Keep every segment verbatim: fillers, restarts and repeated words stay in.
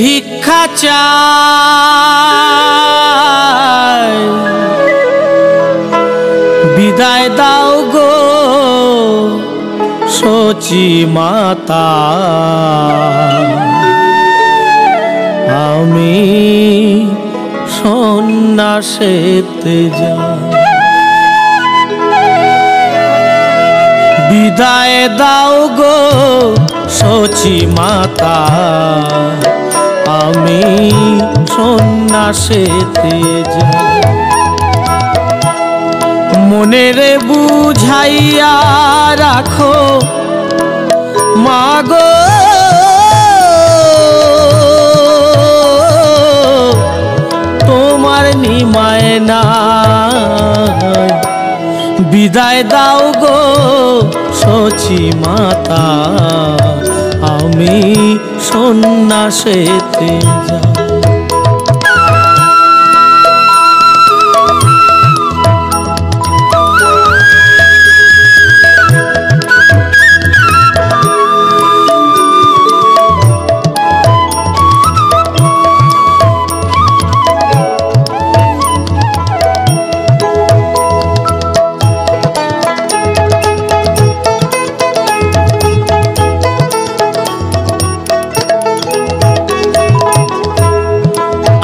ভিক্ষা চাই, বিদায় দাও গো শচী মাতা। আমি সন্ন্যাসেতে যাই, বিদায় দাও গো শচী মাতা। আমি সন্ন্যাসেতে যাই, মনের বুঝাইয়া রাখো মা গো, তোমার নিমায় না। বিদায় দাও গো শচী মাতা, আমি সন্ন্যাসেতে যাই।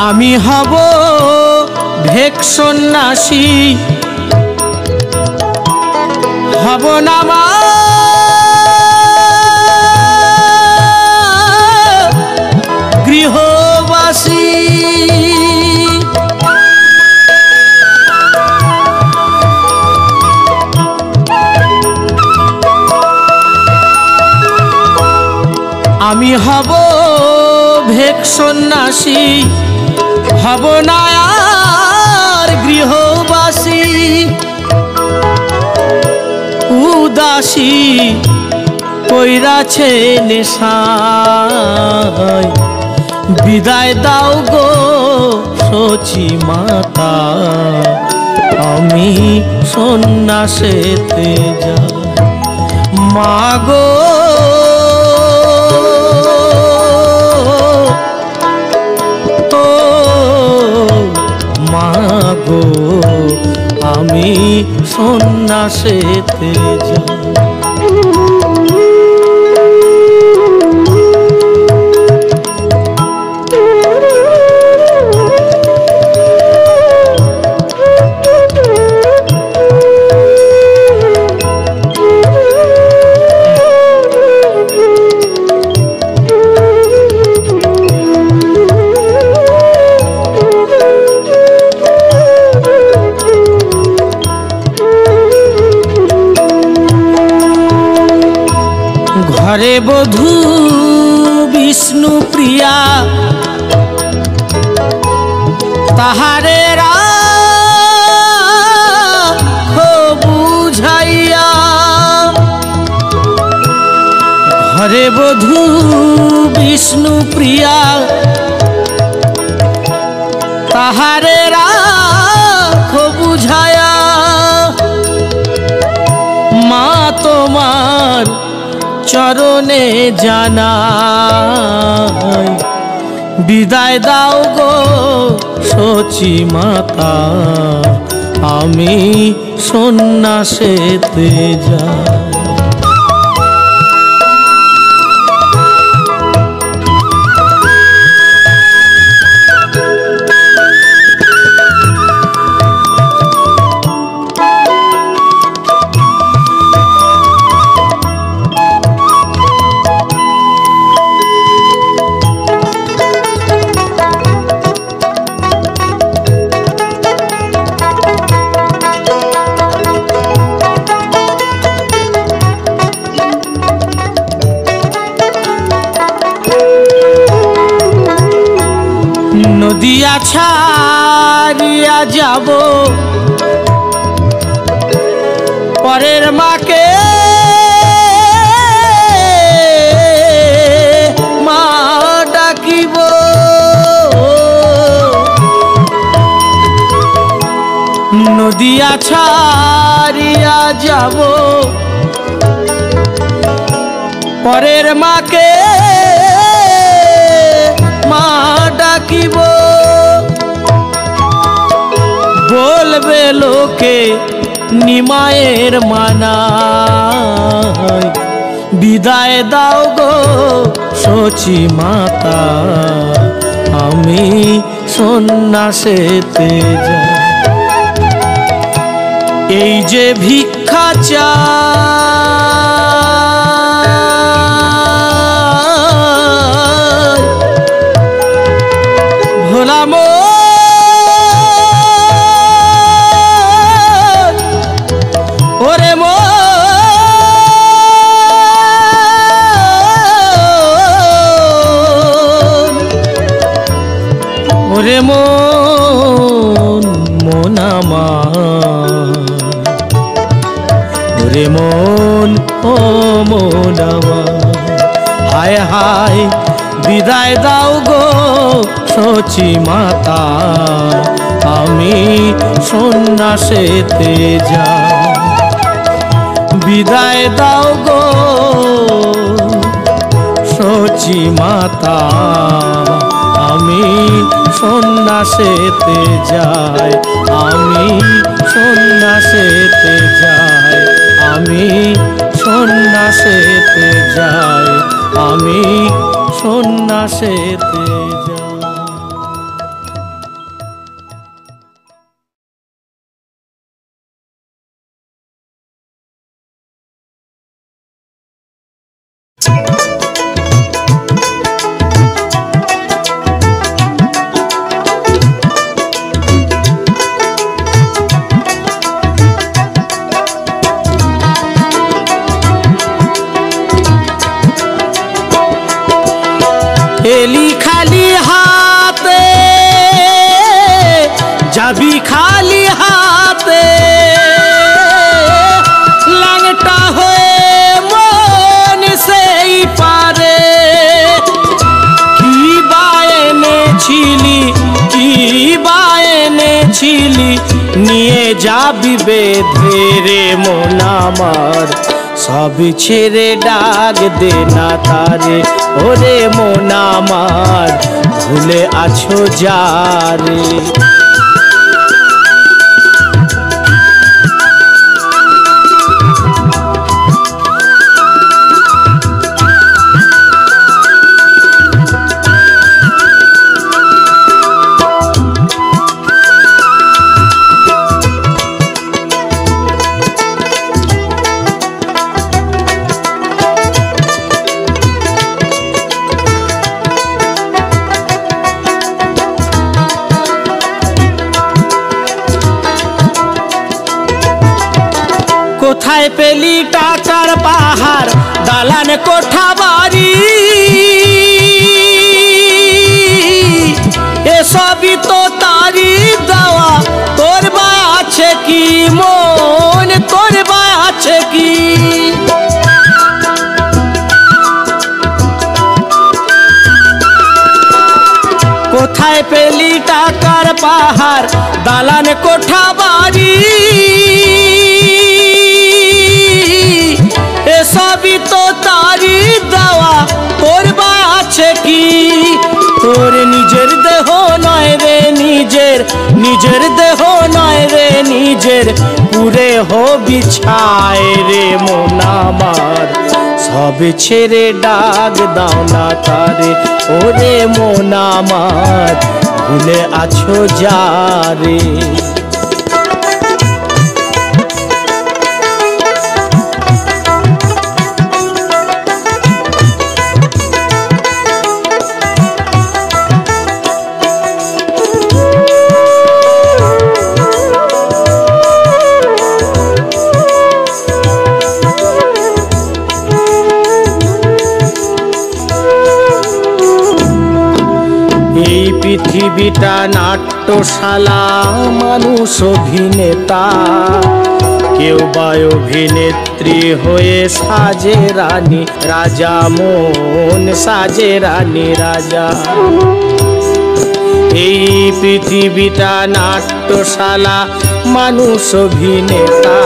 আমি হব ভেক সন্ন্যাসী, হব না মা গৃহবাসী। আমি হব ভেক সন্ন্যাসী, হব না আর গৃহবাসী। উদাসী কইরাছে নেশায়, বিদায় দাও গো শচী মাতা। আমি সন্ন্যাসেতে যাই, মা গো গো আমি সন্ন্যাসেতে যাই। ঘরে বধূ বিষ্ণু প্রিয়া তাহারে রাখো বুঝাইয়া, ঘরে বধূ বিষ্ণু প্রিয়া তাহারে রাখো বুঝাইয়া। মা তোমার চরণে জানাই, বিদায় দাও গো শচী মাতা। আমি সন্ন্যাসেতে যাই। নদিয়া ছাড়িয়া যাব পরের মাকে, মা ডাকিব। নদিয়া ছাড়িয়া যাব পরের মাকে, মা ডাকিব, বলবে লোকে নিমায়ের মানায়। বিদায় দাও গো শচী মাতা, আমি সন্ন্যাসেতে যাই। এই যে ভিক্ষা চাই, ভোলা মোর, ওরে মোর, ওরে মন, মন আমার, ওরে মন, ও মন আমার, হায় হায় বিদায় দাও গো শচী মাতা, আমি সন্ন্যাসেতে যাই। বিদায় দাও গো শচী মাতা, আমি সন্ন্যাসেতে যাই, আমি সন্ন্যাসেতে যাই, আমি সন্ন্যাসেতে যাই, আমি সন্ন্যাসেতে যাই। এলি খালি হাতে যাবি, খালি হাতে লাঙটা হয়ে মন সেই পারে। কি বা এনেছিলি, কি বা এনেছিলি, নিয়ে যাবি বেঁধে রে মন আমার। সব ছেড়ে ডাক দে না তারে, ওরে মন আমার, ভুলে আছো যারে। কোথায় পেলি টাকার পাহাড়, দালান কোঠা বাড়ি, এসবই তো তারি দেওয়া। তোর বা আছে কি মন, তোর বা আছে কি? কোথায় পেলি টাকার পাহাড়, দালান কোঠা বাড়ি, সবই তো তারি দেওয়া। তোর বা আছে কি? তোর নিজের দেহ নয় রে নিজের, নিজের দেহ নয় রে নিজের, পুরে হবি ছায় রে মন আমার। সব ছেড়ে ডাক দাও না তারে, ওরে মন আমার, ভুলে আছো যারে। পৃথিবীটা নাট্যশালা, মানুষ অভিনেতা, কেউ বা অভিনেত্রী হয়ে সাজে রানী রাজা, মন সাজে রানী রাজা। এই পৃথিবীটা নাট্যশালা, মানুষ অভিনেতা,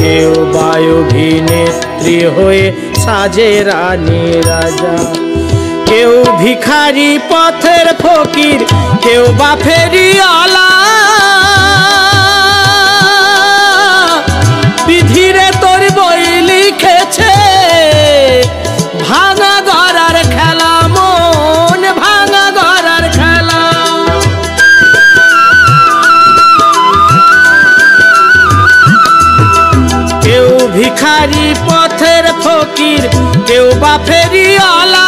কেউ বা অভিনেত্রী হয়ে সাজে রানী রাজা। কেউ ভিখারি পথের ফকির, কেউ বা ফেরিওয়ালা। বিধিরে তোর বই লিখেছে ভাঙা গড়ার খেলা, মন ভাঙা গড়ার খেলা। কেউ ভিখারি পথের ফকির, কেউ বা ফেরিওয়ালা।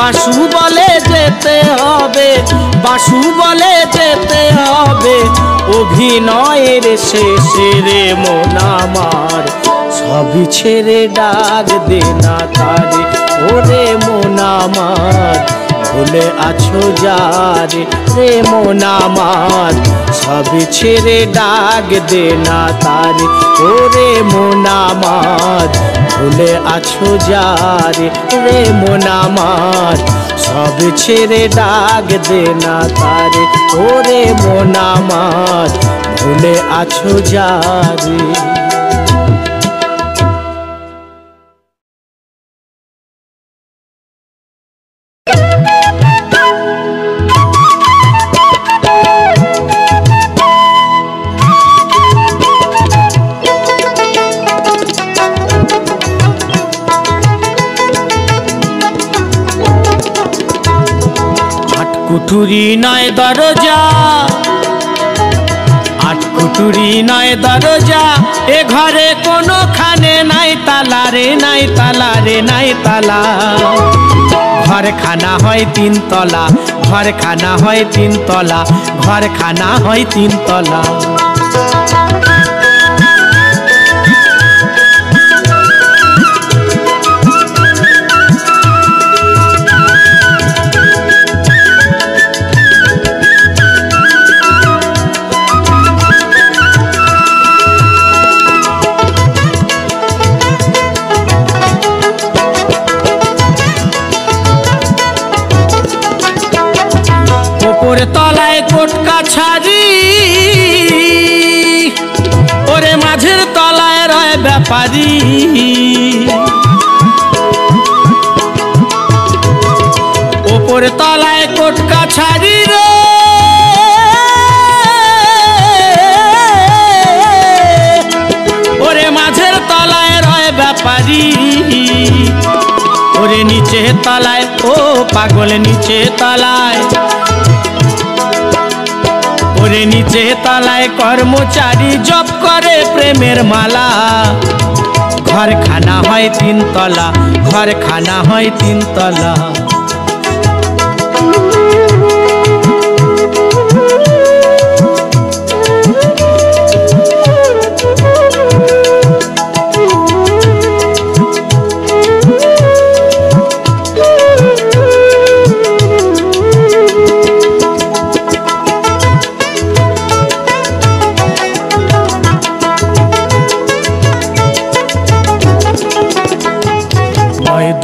বাসু বলে যেতে হবে, বাসু বলে যেতে হবে, অভিনয়ের শেষে রে মন আমার সবই ছেড়ে ডাক দে না তারে। ওরে মন আমার ভুলে আছো যারে, রে মন আমার সবই ছেড়ে ডাক দে না তারে। ওরে মন আমার ভুলে আছো যারে, রে মন আমার সব ছেড়ে ডাক দে না তারে। ওরে মন আমার ভুলে আছো যারে। কুঠুরি নয় দরজা, আট কুঠুরি নয় দরজা, এ ঘরে কোনোখানে নাই তালা রে, নাই তালা রে, নাই তালা। ঘর খানা হয় তিন তলা, ঘর খানা হয় তিন তলা, ঘর খানা হয় তিন তলা। তলায় কোট কাছারি, ওরে মাঝের তলায় রয় ব্যাপারি। ওপর তলায় কোট কাছারি রে, ওরে মাঝের তলায় রয় ব্যাপারি। ওরে নিচে তলায় ও পাগল, নিচে তলায়, ওরে নিচে তলায় কর্মচারী জপ করে প্রেমের মালা। ঘর খানা হয় তিন তলা, ঘর খানা হয় তিন তলা।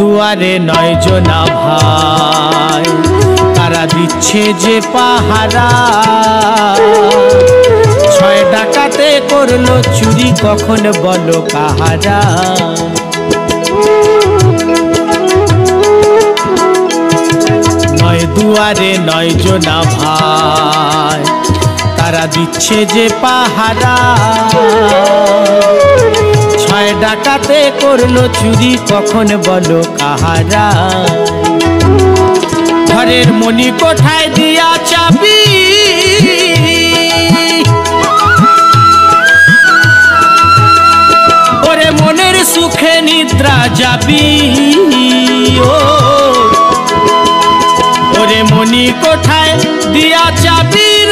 দুয়ারে নয় জোনা ভাই, তারা দিচ্ছে যে পাহারা। ছয় ডাকাতে করলো চুরি, কখন বলো কাহারা। নয় দুয়ারে নয় জোনা ভাই, তারা দিচ্ছে যে পাহারা। ছয় ডাকাতে করলো চুরি, কখন বলো কাহারা। ঘরের মনি কোঠায় দিয়া চাবি, ওরে মনের সুখে নিদ্রা যাবি। ও ওরে মনি কোঠায় দিয়া চাবি রে,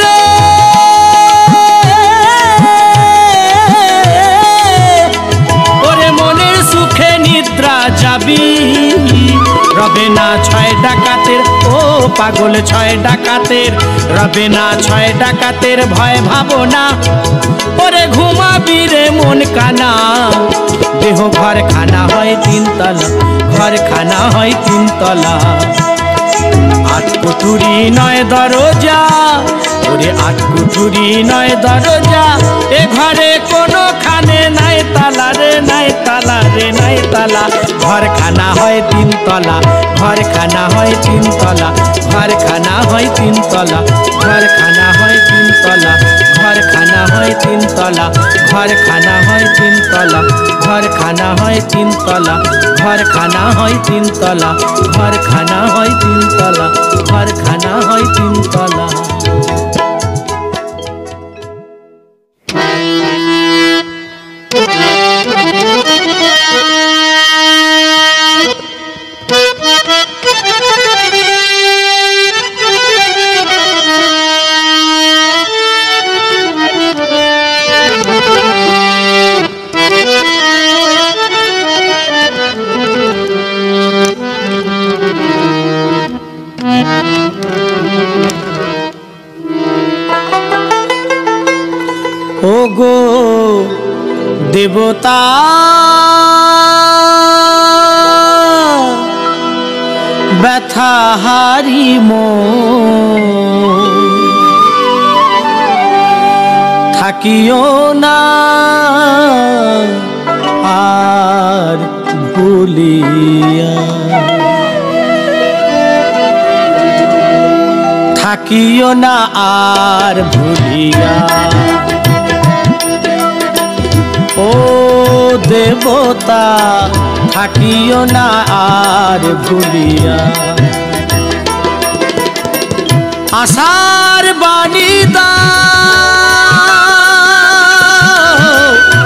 রবে না ছয় ডাকাতের ও পাগল, ছয় ডাকাতের রবে না, ছয় ডাকাতের ভয় ভাবনা। ওরে ঘুমাবি রে মন কানা, দেহ ঘর খানা হয় তিনতলা, ঘর খানা হয় তিনতলা। আট কুঠুরি নয় দরজা, ওরে আট কুঠুরি নয় দরজা, এ ঘরে কোনোখানে নাই তালা রে, নাই তালা রে, নাই তালা। ঘরখানা হয় তিনতলা, ঘরখানা হয় তিনতলা, ঘরখানা হয় তিনতলা, ঘরখানা হয় তিনতলা, ঘরখানা হয় তিনতলা, ঘরখানা হয় তিনতলা, ঘরখানা হয় তিনতলা, ঘরখানা হয় তিনতলা, ঘরখানা হয় তিনতলা, ঘরখানা হয় তিনতলা। ওগো দেবতা ব্যথা হারি মন, থাকিও না আর ভুলিয়া, থাকিও না আর ভুলিয়া। ও দেবতা থাকিও না আর ভুলিয়া, আশার বাণী দাও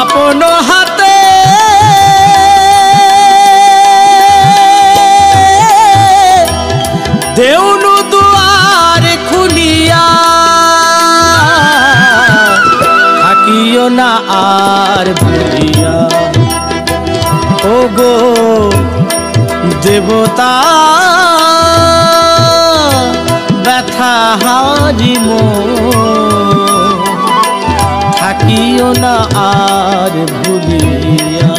আপন হাতে, দেউনু দুয়ার খুলিয়া, থাকিও না আর ভুলিয়া। ও গো দেবতা ব্যথা হারি মন, থাকিও না আর ভুলিয়া।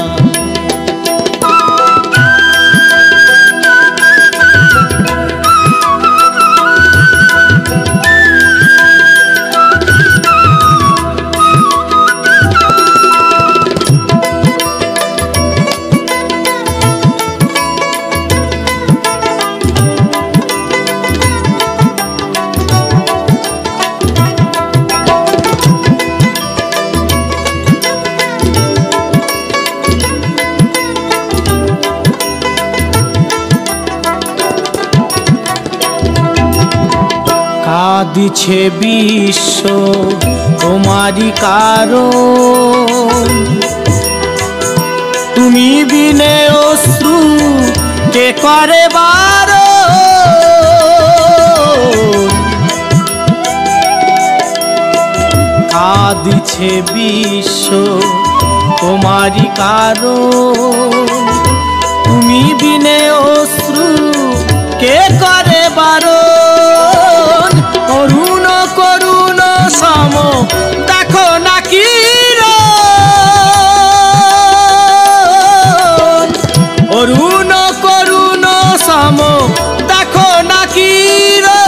কাঁদিছে বিশ্ব তোমারি কারণ, তুমি বিনে অশ্রু কে করে বারণ। কাঁদিছে বিশ্ব তোমারি কারণ, তুমি বিনে অশ্রু কে করে বারণ। করুণ করুণ সম দেখো নাকি রণ, করুণ করুণ সম দেখো নাকি রণ,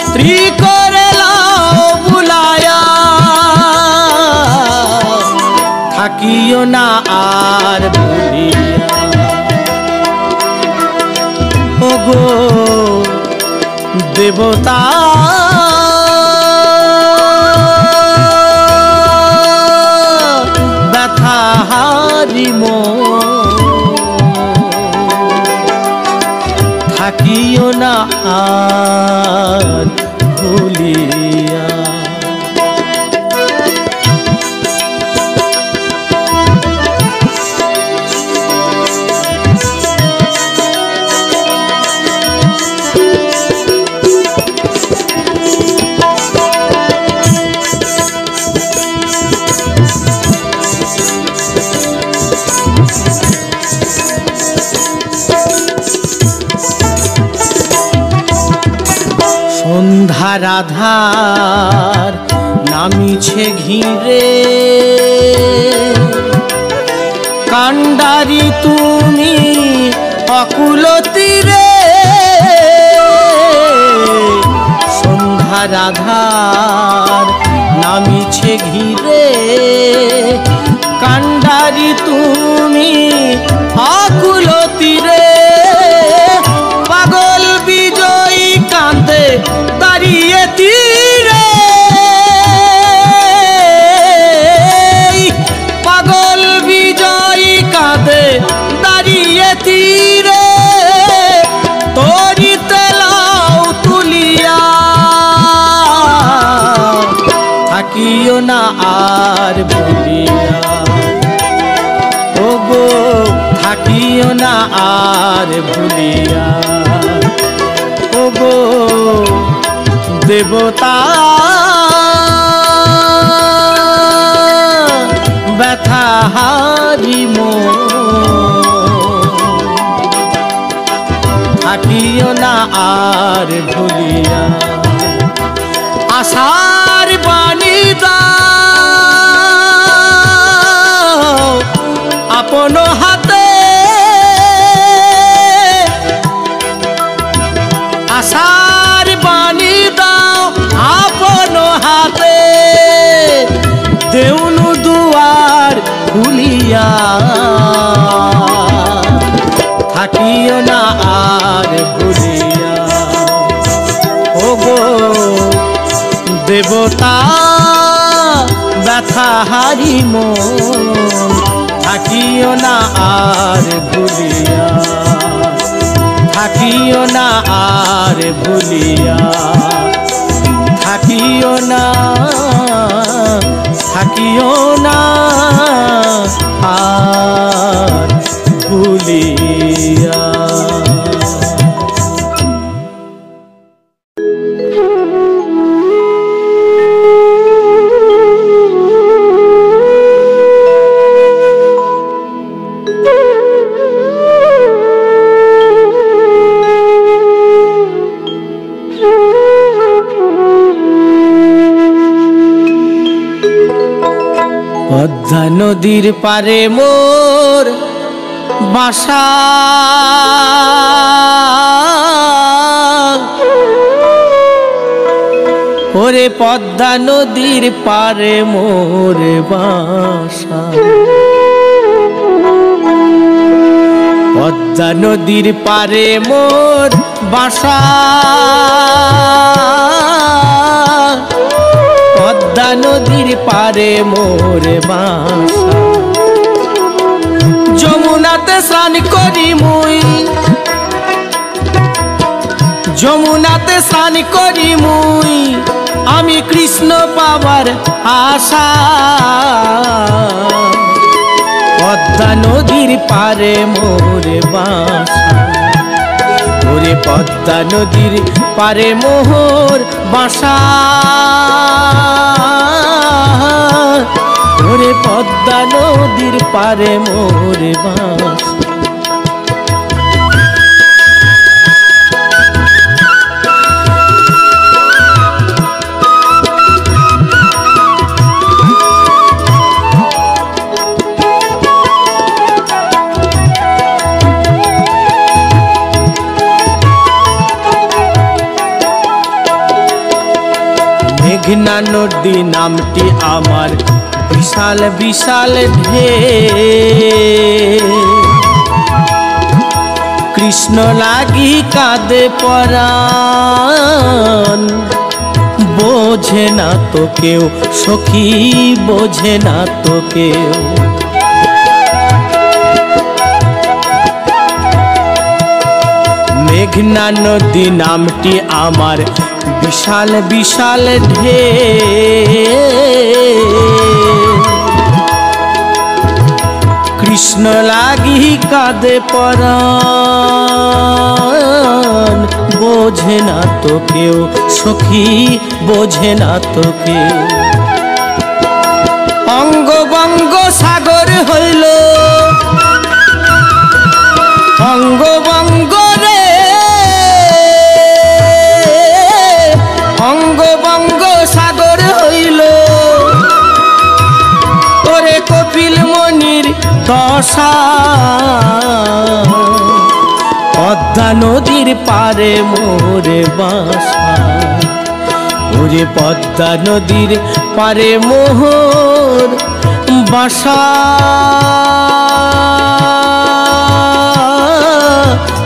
স্ত্রী করে লাও বুলায়া, থাকিও না আর ভুলিয়া। ওগো দেবতা ব্যথা হারি মন, থাকিও না আর ভুলিয়া। রাধার নামিছে ঘিরে, কান্ডারি তুমি অকুল তীরে সন্ধ্যা রাধার নামিছে ঘিরে। কান্ডারি তুমি অকুল তীরে, পাগল বিজয়ী কাঁদে দাঁড়িয়ে তীরে। পাগল বিজয়ী কাঁদে দাঁড়িয়ে তীরে, তরিতে লাও তুলিয়া থাকিও না আর ভুলিয়া। ওগো থাকিও না আর ভুলিয়া, ওগো দেবতা ব্যথা হারি থাকিও না আর ভুলিয়া। আশার বাণী দাও আপন হাতে, আশার বাণী দাও আপন হাতে, দেউনু দুয়ার খুলিয়া। থাকিও না আর ভুলিয়া, ওগো দেবতা ব্যথা হারি মন থাকিও না আর ভুলিয়া। থাকিও না আর ভুলিয়া, থাকিও না, থাকিও না আর ভুলিয়া। পদ্মা নদীর পারে মোর বাসা, ওরে পদ্মা নদীর পারে মোর বাসা। পদ্মা নদীর পারে মোর বাসা, পদ্মা নদীর পারে মোর বাসা। যমুনাতে স্নান করি মুই, যমুনাতে স্নান করি মুই আমি কৃষ্ণ পাবার আশা। পদ্মা নদীর পারে মোর বাসা, ওরে পদ্মা নদীর পারে মোর বাসা। ওরে পদ্মা নদীর পারে মোর বাসা। মেঘনা নদী নামটি আমার বিশাল বিশাল ঢেউ, কৃষ্ণ লাগি কাঁদে পরাণ। বোঝে না তো কেউ সখী, বোঝে না তো কেউ, মেঘনা নদী নামটি আমার বিশাল বিশাল ঢেউ, কৃষ্ণ লাগি কাঁদে পরাণ। বোঝে না তো কেউ সখী, বোঝে না তো কেউ। অঙ্গ বঙ্গ সাগর হইল, অঙ্গ বঙ্গ রে অঙ্গ বঙ্গ সাগর হইল। ওরে কপিল মনির দশা, পদ্মা নদীর পারে মোরে বাসা, ওরে পদ্মা নদীর পারে মোর বাসা।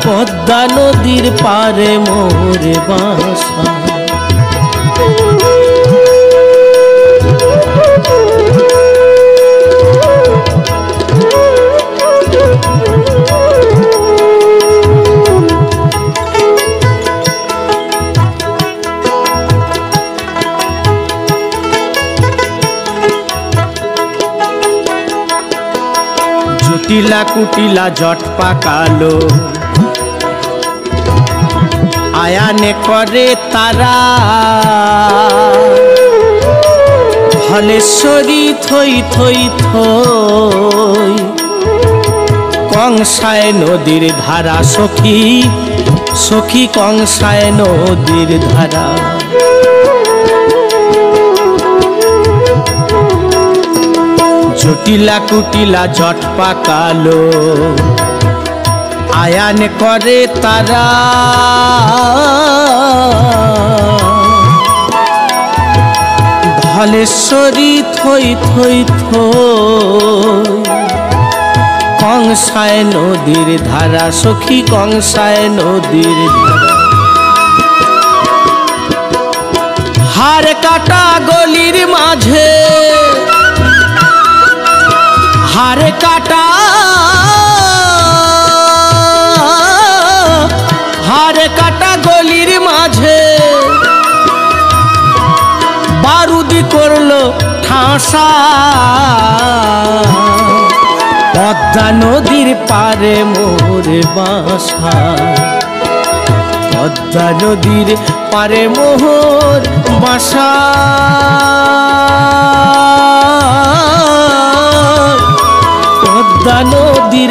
পদ্মা নদীর পারে মোরে বাসা। জটিলা কুটিলা জট পাকালো আয়ানে করে তারা, ধলেশ্বরী থই থই থই কংসায় নদীর ধারা। সখী সখী কংসায় নদীর ধারা। জটিলা কুটিলা জট পাকালো আয়ান করে তারা, ধলেশ্বরী থই থই থই কংসায় নদীর ধারা। সখী কংসায় নদীর ধারা। হাড় কাটা গলির মাঝে, হাড় কাটা হাড় কাটা গলির মাঝে বারুদি করলো ঠাসা। পদ্মা নদীর পারে মোর বাসা, পদ্মা নদীর পারে মোর বাসা। পদ্মা নদীর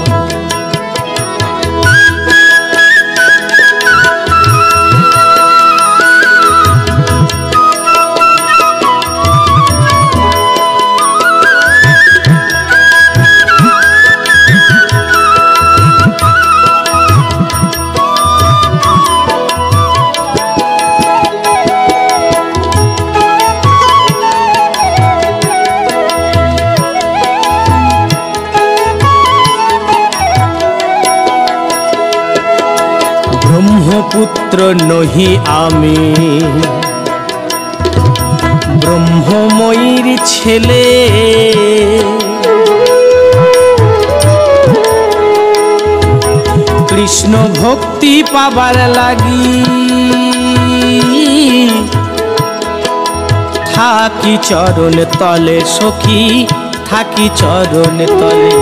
পুত্র নহি আমি ব্রহ্মময়ীর ছেলে, কৃষ্ণ ভক্তি পাবার লাগি থাকি চরণ তলে। সখী থাকি চরণ তলে।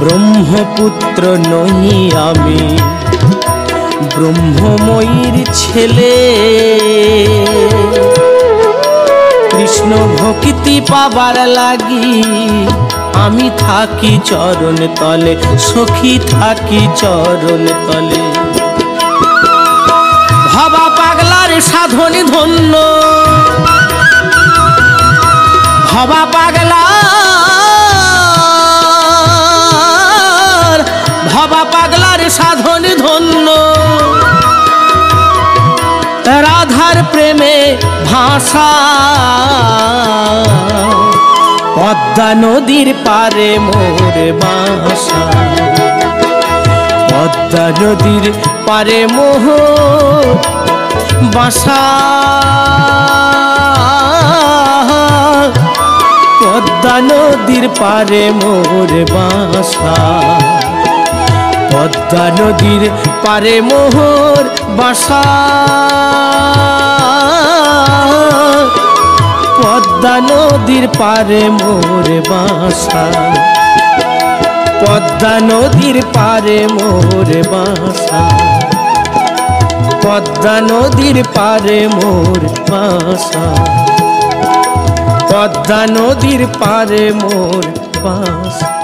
ব্রহ্মপুত্র নহি আমি ব্রহ্মময়ীর ছেলে, কৃষ্ণ ভক্তি পাবার লাগি আমি থাকি চরণ তলে। সখী থাকি চরণ তলে। ভবা পাগলার সাধন ধন্য, ভবা পাগলা ভবা পাগলার সাধন ধন্য, রাধার প্রেমে ভাষা। পদ্মা নদীর পারে মোর বাসা, পদ্মা নদীর পারে মোর বাসা। পদ্মা নদীর পারে মোর বাসা, পদ্মা নদীর পারে মোর বাসা। পদ্মা নদীর পারে মোর বাসা, পদ্মা নদীর পারে মোর বাসা, পদ্মা নদীর পারে মোর বাসা, পদ্মা নদীর পারে মোর বাসা।